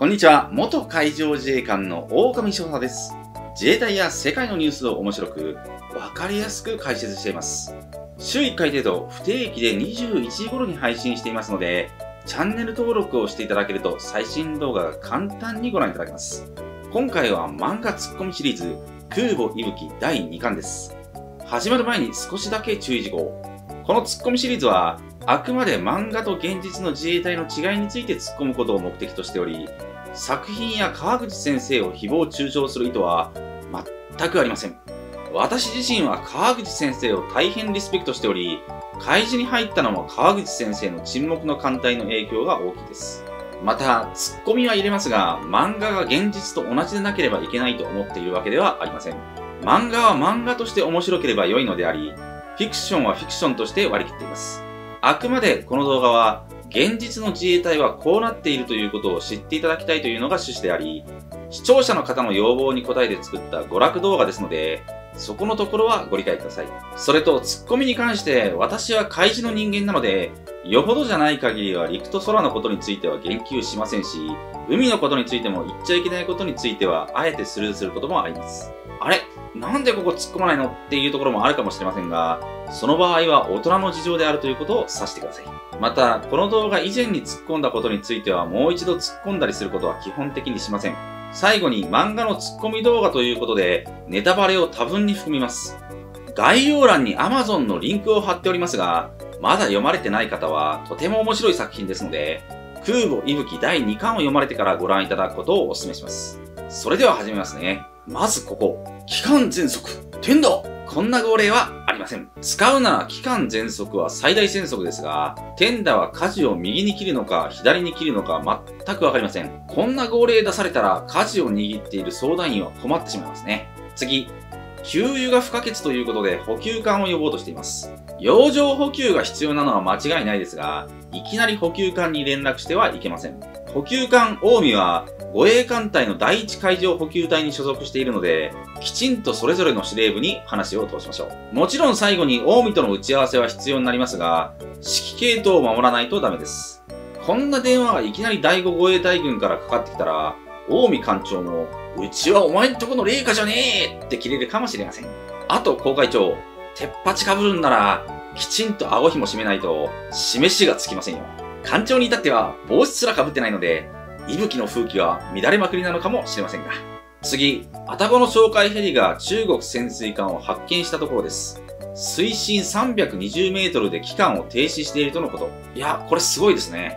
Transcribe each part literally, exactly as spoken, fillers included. こんにちは。元海上自衛官の大上翔太です。自衛隊や世界のニュースを面白く、わかりやすく解説しています。週いっかい程度、不定期でにじゅういちじ頃に配信していますので、チャンネル登録をしていただけると最新動画が簡単にご覧いただけます。今回は漫画ツッコミシリーズ、空母いぶきだいにかんです。始まる前に少しだけ注意事項。このツッコミシリーズは、あくまで漫画と現実の自衛隊の違いについて突っ込むことを目的としており、作品や川口先生を誹謗中傷する意図は全くありません。私自身は川口先生を大変リスペクトしており、開示に入ったのも川口先生の沈黙の艦隊の影響が大きいです。また、ツッコミは入れますが、漫画が現実と同じでなければいけないと思っているわけではありません。漫画は漫画として面白ければ良いのであり、フィクションはフィクションとして割り切っています。あくまでこの動画は、現実の自衛隊はこうなっているということを知っていただきたいというのが趣旨であり、視聴者の方の要望に応えて作った娯楽動画ですので、そこのところはご理解ください。それと、ツッコミに関して、私は開示の人間なので、よほどじゃない限りは陸と空のことについては言及しませんし、海のことについても言っちゃいけないことについては、あえてスルーすることもあります。あれ?なんでここ突っ込まないの?っていうところもあるかもしれませんが、その場合は大人の事情であるということを指してください。また、この動画以前に突っ込んだことについてはもう一度突っ込んだりすることは基本的にしません。最後に漫画の突っ込み動画ということで、ネタバレを多分に含みます。概要欄に アマゾン のリンクを貼っておりますが、まだ読まれてない方はとても面白い作品ですので、空母いぶきだいにかんを読まれてからご覧いただくことをお勧めします。それでは始めますね。まずここ、機関全速、天道!こんな号令はありません。使うなら機関全速は最大戦速ですが、天打は舵を右に切るのか左に切るのか全くわかりません。こんな号令出されたら舵を握っている相談員は困ってしまいますね。次、給油が不可欠ということで補給艦を呼ぼうとしています。洋上補給が必要なのは間違いないですが、いきなり補給艦に連絡してはいけません。補給艦近江は護衛艦隊の第一海上補給隊に所属しているので、きちんとそれぞれの司令部に話を通しましょう。もちろん最後に近江との打ち合わせは必要になりますが、指揮系統を守らないとダメです。こんな電話がいきなり第五護衛隊軍からかかってきたら、近江艦長も、うちはお前んとこの霊下じゃねえって切れるかもしれません。あと、航海長、鉄鉢被るんなら、きちんと顎ひも締めないと、示しがつきませんよ。艦長に至っては帽子すら被ってないので、いぶきの風紀は乱れまくりなのかもしれませんが。次、愛宕の哨戒ヘリが中国潜水艦を発見したところです。水深さんびゃくにじゅうメートルで機関を停止しているとのこと。いや、これすごいですね。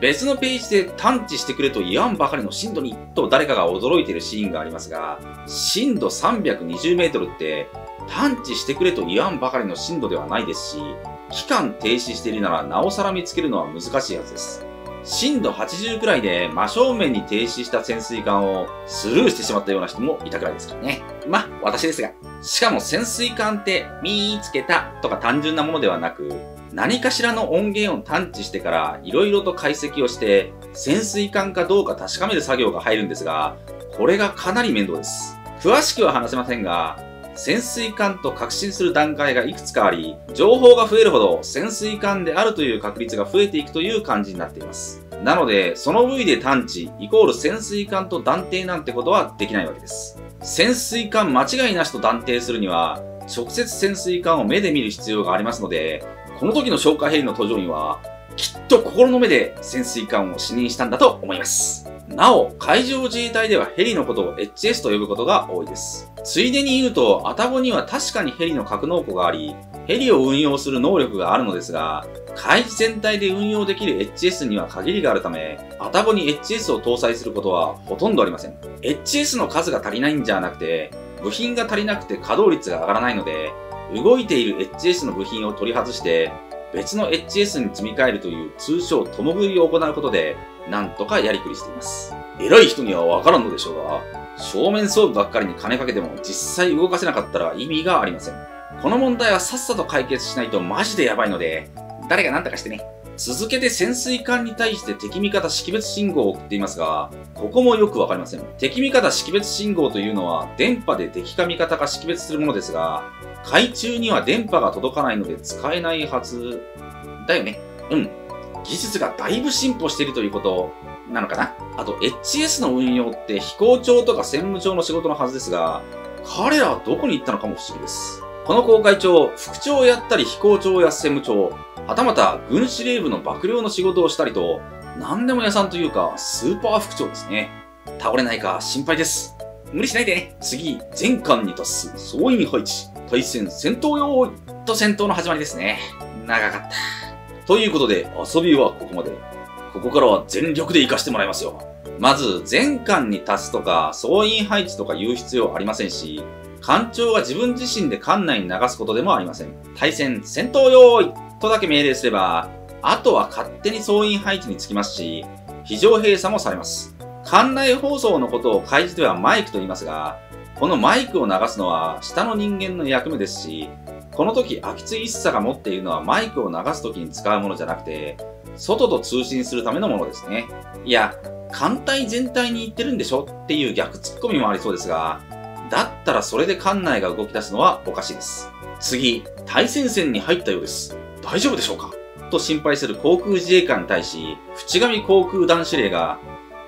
別のページで探知してくれと言わんばかりの深度にと誰かが驚いているシーンがありますが、深度さんびゃくにじゅうメートルって探知してくれと言わんばかりの深度ではないですし、機関停止しているならなおさら見つけるのは難しいはずです。深度はちじゅうくらいで真正面に停止した潜水艦をスルーしてしまったような人もいたくらいですからね。まあ、私ですが。しかも潜水艦って見つけたとか単純なものではなく、何かしらの音源を探知してから色々と解析をして潜水艦かどうか確かめる作業が入るんですが、これがかなり面倒です。詳しくは話せませんが、潜水艦と確信する段階がいくつかあり、情報が増えるほど潜水艦であるという確率が増えていくという感じになっています。なので、その部位で探知イコール潜水艦と断定なんてことはできないわけです。潜水艦間違いなしと断定するには、直接潜水艦を目で見る必要がありますので、この時の哨戒ヘリの搭乗員は、きっと心の目で潜水艦を視認したんだと思います。なお、海上自衛隊ではヘリのことを エイチエス と呼ぶことが多いです。ついでに言うと、愛宕には確かにヘリの格納庫があり、ヘリを運用する能力があるのですが、海域全体で運用できる エイチエス には限りがあるため、愛宕に エイチエス を搭載することはほとんどありません。エイチエス の数が足りないんじゃなくて、部品が足りなくて稼働率が上がらないので、動いている エイチエス の部品を取り外して、別の エイチエス に積み替えるという通称共食いを行うことで、なんとかやりくりしています。偉い人にはわからんのでしょうが、正面装備ばっかりに金かけても実際動かせなかったら意味がありません。この問題はさっさと解決しないとマジでやばいので、誰が何とかしてね。続けて潜水艦に対して敵味方識別信号を送っていますが、ここもよくわかりません。敵味方識別信号というのは電波で敵か味方か識別するものですが、海中には電波が届かないので使えないはずだよね。うん。技術がだいぶ進歩しているということ、なのかな。あと エイチエス の運用って飛行長とか専務長の仕事のはずですが、彼らはどこに行ったのかも不思議です。この航海長、副長をやったり飛行長や専務長、はたまた軍司令部の幕僚の仕事をしたりと、何でも屋さんというかスーパー副長ですね。倒れないか心配です。無理しないでね。次、全艦に達す総員配置。対戦戦闘用と戦闘の始まりですね。長かった。ということで遊びはここまで。ここからは全力で活かしてもらいますよ。まず、全艦に達すとか、総員配置とか言う必要はありませんし、艦長が自分自身で艦内に流すことでもありません。対戦、戦闘用意とだけ命令すれば、あとは勝手に総員配置につきますし、非常閉鎖もされます。艦内放送のことを海事ではマイクと言いますが、このマイクを流すのは下の人間の役目ですし、この時、秋津一茶が持っているのはマイクを流す時に使うものじゃなくて、外と通信するためのものですね。いや、艦隊全体に言ってるんでしょっていう逆ツッコミもありそうですが、だったらそれで艦内が動き出すのはおかしいです。次、対戦線に入ったようです。大丈夫でしょうかと心配する航空自衛官に対し、淵上航空団司令が、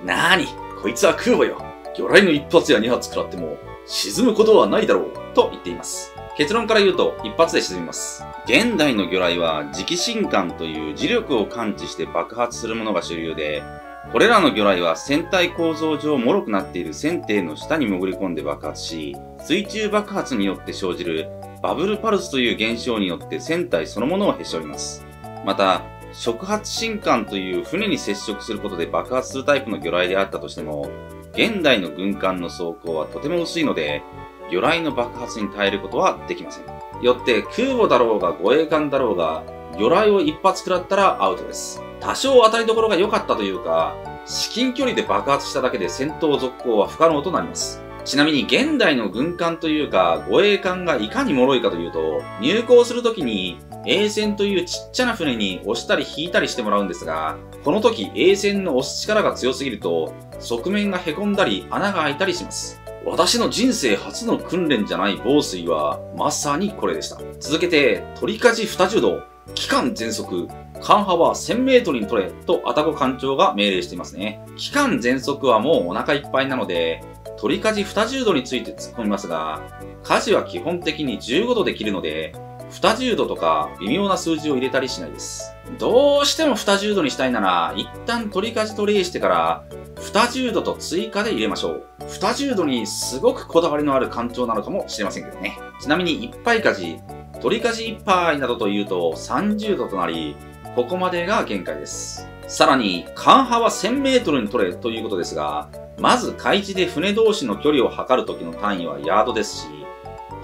なーに、こいつは空母よ。魚雷の一発や二発食らっても、沈むことはないだろう。と言っています。結論から言うと、一発で沈みます。現代の魚雷は、磁気信管という磁力を感知して爆発するものが主流で、これらの魚雷は船体構造上脆くなっている船底の下に潜り込んで爆発し、水中爆発によって生じるバブルパルスという現象によって船体そのものをへし折ります。また、触発信管という船に接触することで爆発するタイプの魚雷であったとしても、現代の軍艦の装甲はとても薄いので、魚雷の爆発に耐えることはできません。よって空母だろうが護衛艦だろうが、魚雷を一発食らったらアウトです。多少当たりどころが良かったというか、至近距離で爆発しただけで戦闘続行は不可能となります。ちなみに現代の軍艦というか護衛艦がいかに脆いかというと、入港するときにA船というちっちゃな船に押したり引いたりしてもらうんですが、この時 A船の押す力が強すぎると、側面が凹んだり穴が開いたりします。私の人生初の訓練じゃない防水は、まさにこれでした。続けて、鳥舵二十度、機関全速、艦幅せんメートルに取れ、と愛宕艦長が命令していますね。機関全速はもうお腹いっぱいなので、鳥舵二十度について突っ込みますが、舵は基本的にじゅうごどで切るので、二十度とか微妙な数字を入れたりしないです。どうしても二十度にしたいなら、一旦鳥舵と例してから、二十度と追加で入れましょう。二十度にすごくこだわりのある艦長なのかもしれませんけどね。ちなみに一杯舵、鳥舵一杯などというとさんじゅうどとなり、ここまでが限界です。さらに、艦幅せんメートルに取れということですが、まず海事で船同士の距離を測るときの単位はヤードですし、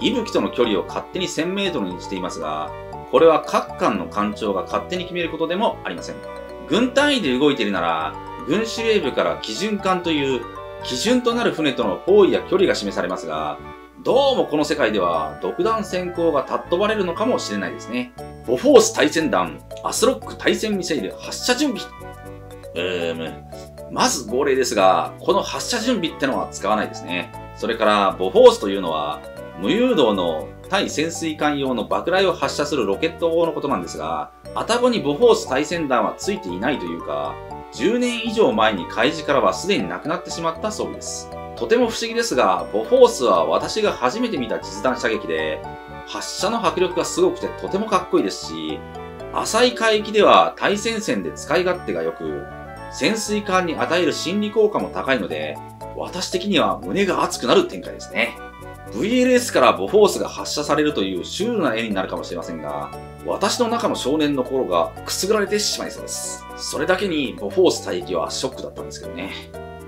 息吹との距離を勝手にせんメートルにしていますが、これは各艦の艦長が勝手に決めることでもありません。軍単位で動いているなら、軍司令部から基準艦という基準となる船との方位や距離が示されますが、どうもこの世界では独断専行が尊ばれるのかもしれないですね。ボフォース対戦弾、アスロック対戦ミサイル発射準備。えー、まず号令ですが、この発射準備ってのは使わないですね。それからボフォースというのは、無誘導の対潜水艦用の爆雷を発射するロケット砲のことなんですが、愛宕にボフォース対戦弾はついていないというか、じゅうねん以上前に海事からはすでになくなってしまった装備です。とても不思議ですが、ボフォースは私が初めて見た実弾射撃で、発射の迫力がすごくてとてもかっこいいですし、浅い海域では対戦線で使い勝手が良く、潜水艦に与える心理効果も高いので、私的には胸が熱くなる展開ですね。ブイエルエス からボフォースが発射されるというシュールな絵になるかもしれませんが、私の中の少年の頃がくすぐられてしまいそうです。それだけにボフォース帯域はショックだったんですけどね。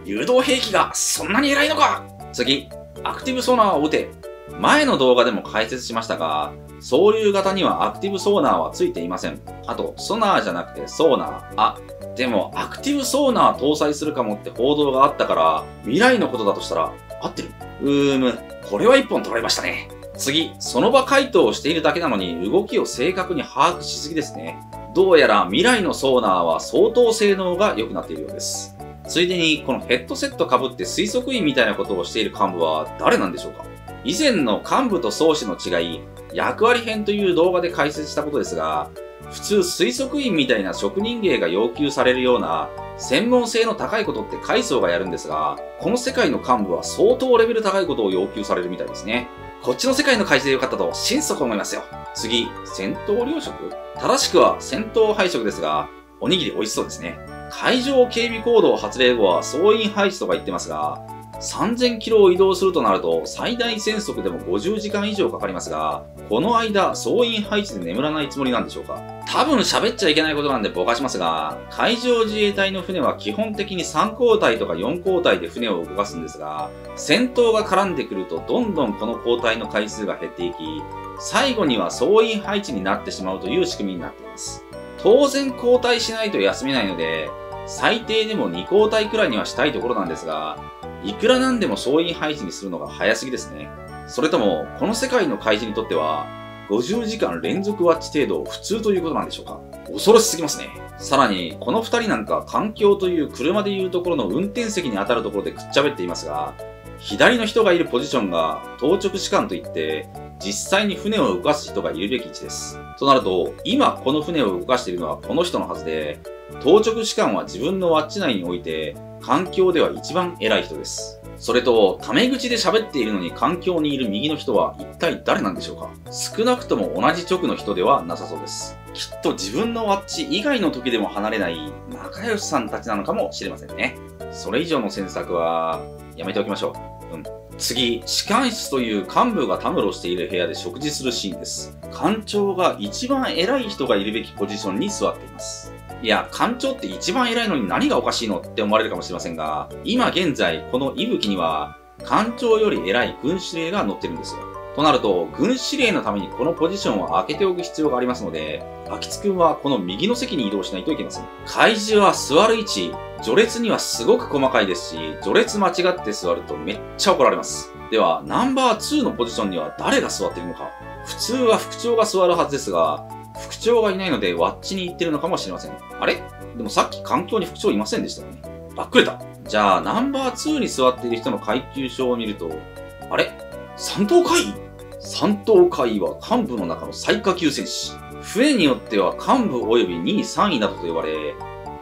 誘導兵器がそんなに偉いのか！次、アクティブソナーを撃て。前の動画でも解説しましたが、総流型にはアクティブソナーはついていません。あと、ソナーじゃなくてソーナー。あ、でもアクティブソーナー搭載するかもって報道があったから、未来のことだとしたら合ってる？うーむ、これは一本取られましたね。次、その場回答をしているだけなのに動きを正確に把握しすぎですね。どうやら未来のソーナーは相当性能が良くなっているようです。ついでに、このヘッドセット被って推測員みたいなことをしている幹部は誰なんでしょうか？以前の幹部と漕手の違い、役割編という動画で解説したことですが、普通推測員みたいな職人芸が要求されるような専門性の高いことって階層がやるんですが、この世界の幹部は相当レベル高いことを要求されるみたいですね。こっちの世界の会社でよかったと心底思いますよ。次、戦闘糧食？正しくは戦闘配食ですが、おにぎり美味しそうですね。海上警備行動発令後は総員配置とか言ってますが、さんぜんキロを移動するとなると最大戦速でもごじゅうじかん以上かかりますが、この間総員配置で眠らないつもりなんでしょうか。多分喋っちゃいけないことなんでぼかしますが、海上自衛隊の船は基本的にさんこうたいとかよんこうたいで船を動かすんですが、戦闘が絡んでくるとどんどんこの交代の回数が減っていき、最後には総員配置になってしまうという仕組みになっています。当然交代しないと休めないので、最低でもにこうたいくらいにはしたいところなんですが、いくらなんでも総員配置にするのが早すぎですね。それとも、この世界の怪人にとっては、ごじゅうじかん連続ワッチ程度普通ということなんでしょうか。恐ろしすぎますね。さらに、この二人なんか環境という車でいうところの運転席に当たるところでくっちゃべっていますが、左の人がいるポジションが当直士官といって、実際に船を動かす人がいるべき位置です。となると、今この船を動かしているのはこの人のはずで、当直士官は自分のワッチ内において、環境では一番偉い人です。それと、タメ口で喋っているのに環境にいる右の人は一体誰なんでしょうか？少なくとも同じ直の人ではなさそうです。きっと自分のワッチ以外の時でも離れない仲良しさんたちなのかもしれませんね。それ以上の詮索は、やめておきましょう。うん。次、士官室という幹部がたむろしている部屋で食事するシーンです。艦長が一番偉い人がいるべきポジションに座っています。いや、艦長って一番偉いのに何がおかしいのって思われるかもしれませんが、今現在、この息吹には、艦長より偉い軍司令が乗ってるんですよ。となると、軍司令のためにこのポジションを空けておく必要がありますので、秋津くんはこの右の席に移動しないといけません。怪獣は座る位置、序列にはすごく細かいですし、序列間違って座るとめっちゃ怒られます。では、ナンバーツーのポジションには誰が座っているのか。普通は副長が座るはずですが、副長がいないのでワッチに行ってるのかもしれません。あれ？でもさっき環境に副長いませんでしたよね。ばっくれた。じゃあ、ナンバーツーに座っている人の階級表を見ると、あれ？三等海尉？三等海尉は幹部の中の最下級戦士。船によっては幹部及びにい、さんいなどと呼ばれ、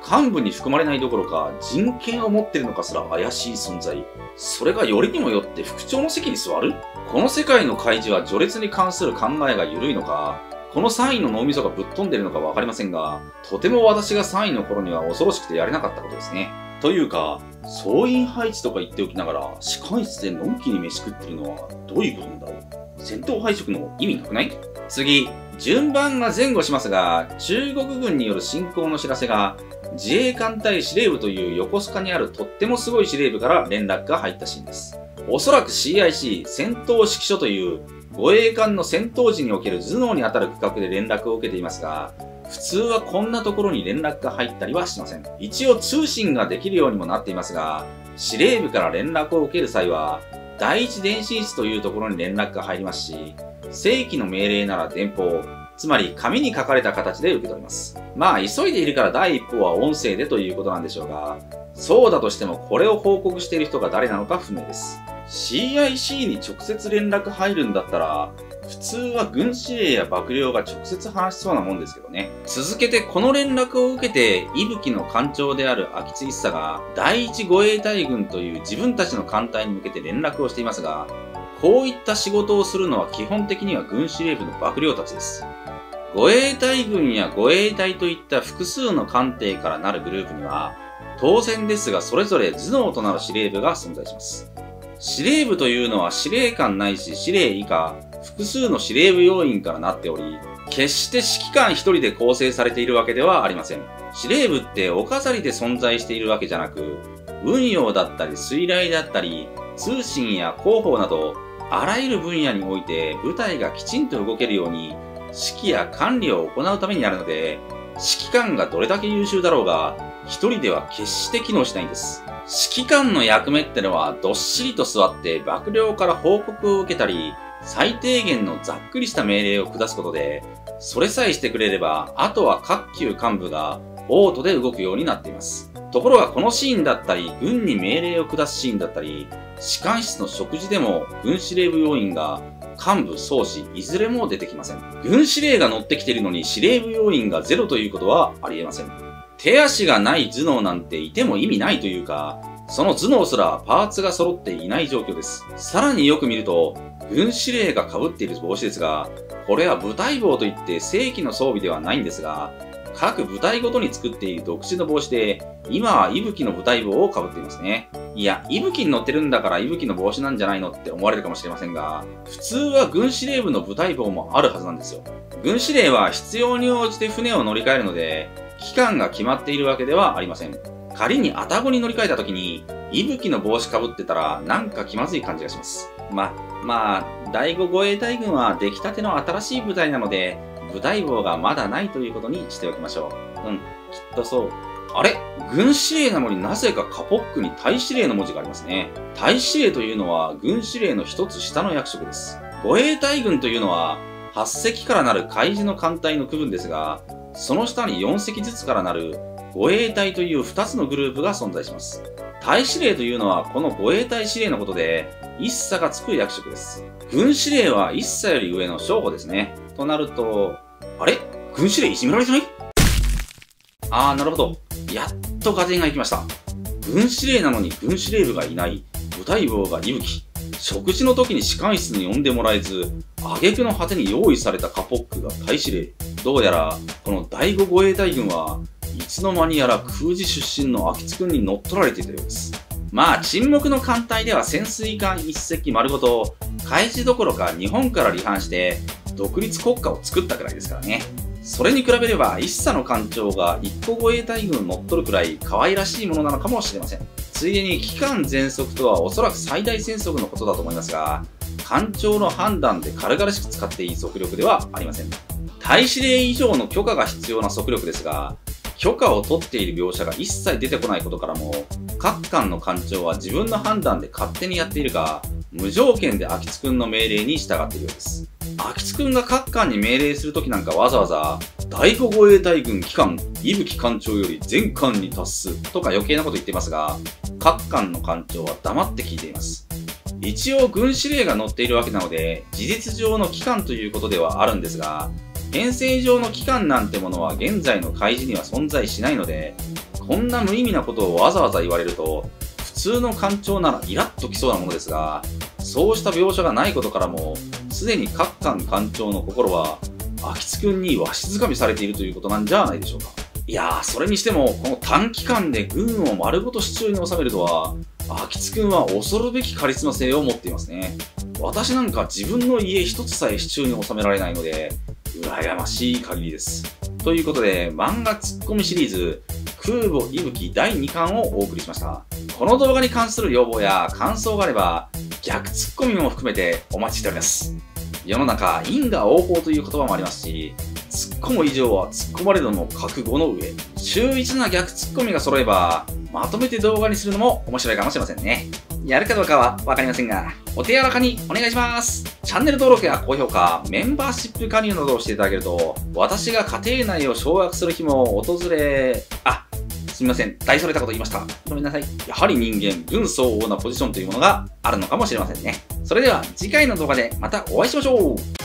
幹部に含まれないどころか人権を持っているのかすら怪しい存在。それがよりにもよって副長の席に座る？この世界の怪獣は序列に関する考えが緩いのか、このさんいの脳みそがぶっ飛んでるのかわかりませんが、とても私がさんいの頃には恐ろしくてやれなかったことですね。というか、総員配置とか言っておきながら、士官室でのんきに飯食ってるのはどういうことなんだろう。戦闘配食の意味なくない？次、順番が前後しますが、中国軍による侵攻の知らせが、自衛艦隊司令部という横須賀にあるとってもすごい司令部から連絡が入ったシーンです。おそらく シーアイシー 戦闘指揮所という、護衛艦の戦闘時における頭脳にあたる区画で連絡を受けていますが、普通はこんなところに連絡が入ったりはしません。一応通信ができるようにもなっていますが、司令部から連絡を受ける際は、第一電信室というところに連絡が入りますし、正規の命令なら電報、つまり紙に書かれた形で受け取ります。まあ、急いでいるから第一報は音声でということなんでしょうが、そうだとしてもこれを報告している人が誰なのか不明です。シーアイシー に直接連絡入るんだったら、普通は軍司令や幕僚が直接話しそうなもんですけどね。続けてこの連絡を受けて、伊吹の艦長である秋津一佐が、第一護衛隊軍という自分たちの艦隊に向けて連絡をしていますが、こういった仕事をするのは基本的には軍司令部の幕僚たちです。護衛隊軍や護衛隊といった複数の艦艇からなるグループには、当然ですがそれぞれ頭脳となる司令部が存在します。司令部というのは司令官ないし司令以下、複数の司令部要員からなっており、決して指揮官一人で構成されているわけではありません。司令部ってお飾りで存在しているわけじゃなく、運用だったり水雷だったり、通信や広報など、あらゆる分野において部隊がきちんと動けるように、指揮や管理を行うためにあるので、指揮官がどれだけ優秀だろうが、一人では決して機能しないんです。指揮官の役目ってのは、どっしりと座って幕僚から報告を受けたり、最低限のざっくりした命令を下すことで、それさえしてくれれば、あとは各級幹部がオートで動くようになっています。ところがこのシーンだったり、軍に命令を下すシーンだったり、士官室の食事でも軍司令部要員が幹部、総司、いずれも出てきません。軍司令が乗ってきているのに司令部要員がゼロということはありえません。手足がない頭脳なんていても意味ないというか、その頭脳すらパーツが揃っていない状況です。さらによく見ると、軍司令が被っている帽子ですが、これは部隊帽といって正規の装備ではないんですが、各部隊ごとに作っている独自の帽子で、今は伊吹の部隊帽を被っていますね。いや、伊吹に乗ってるんだから伊吹の帽子なんじゃないのって思われるかもしれませんが、普通は軍司令部の部隊帽もあるはずなんですよ。軍司令は必要に応じて船を乗り換えるので、期間が決まっているわけではありません。仮に愛宕に乗り換えた時に、伊吹の帽子被ってたらなんか気まずい感じがします。ま、まあ、だいご護衛隊軍は出来たての新しい部隊なので、部隊帽がまだないということにしておきましょう。うん、きっとそう。あれ？軍司令なのになぜかカポックに大司令の文字がありますね。大司令というのは軍司令の一つ下の役職です。護衛隊軍というのははち隻からなる海自の艦隊の区分ですが、その下によん隻ずつからなる護衛隊というふたつのグループが存在します。大司令というのはこの護衛隊司令のことで、一佐がつく役職です。軍司令は一佐より上の将校ですね。となると、あれ？軍司令いじめられてない？あー、なるほど。やっと合点がいきました。軍司令なのに軍司令部がいない、部隊帽が伊吹。食事の時に士官室に呼んでもらえず、挙句の果てに用意されたカポックが大司令。どうやら、このだいご護衛隊軍はいつの間にやら空自出身の秋津くんに乗っ取られていたようです。まあ、沈黙の艦隊では潜水艦いっ隻丸ごと、海自どころか日本から離反して、独立国家を作ったくらいですからね。それに比べれば、一佐の艦長が一個護衛隊軍を乗っ取るくらい可愛らしいものなのかもしれません。ついでに、機関全速とはおそらく最大戦速のことだと思いますが、艦長の判断で軽々しく使っていい速力ではありません。大司令以上の許可が必要な速力ですが、許可を取っている描写が一切出てこないことからも、各艦の艦長は自分の判断で勝手にやっているか、無条件で秋津くんの命令に従っているようです。秋津くんが各艦に命令するときなんかわざわざ、だいご護衛隊軍機関、伊吹艦長より全艦に達すとか余計なこと言ってますが、各艦の艦長は黙って聞いています。一応軍司令が載っているわけなので、事実上の機関ということではあるんですが、編成上の機関なんてものは現在の海自には存在しないので、こんな無意味なことをわざわざ言われると、普通の艦長ならイラッときそうなものですが、そうした描写がないことからも、すでに各艦艦長の心は、秋津くんにわしづかみされているということなんじゃないでしょうか。いやー、それにしても、この短期間で軍を丸ごと手中に収めるとは、秋津くんは恐るべきカリスマ性を持っていますね。私なんか自分の家一つさえ手中に収められないので、羨ましい限りです。ということで、漫画ツッコミシリーズ、空母伊吹だいにかんをお送りしました。この動画に関する要望や感想があれば、逆ツッコミも含めてお待ちしております。世の中、因果応報という言葉もありますし、突っ込む以上は突っ込まれるのも覚悟の上。秀逸な逆ツッコミが揃えば、まとめて動画にするのも面白いかもしれませんね。やるかどうかはわかりませんが、お手柔らかにお願いします。チャンネル登録や高評価、メンバーシップ加入などをしていただけると、私が家庭内を掌握する日も訪れ、あ、すみません。大それたこと言いました。ごめんなさい。やはり人間、軍相応なポジションというものがあるのかもしれませんね。それでは次回の動画でまたお会いしましょう。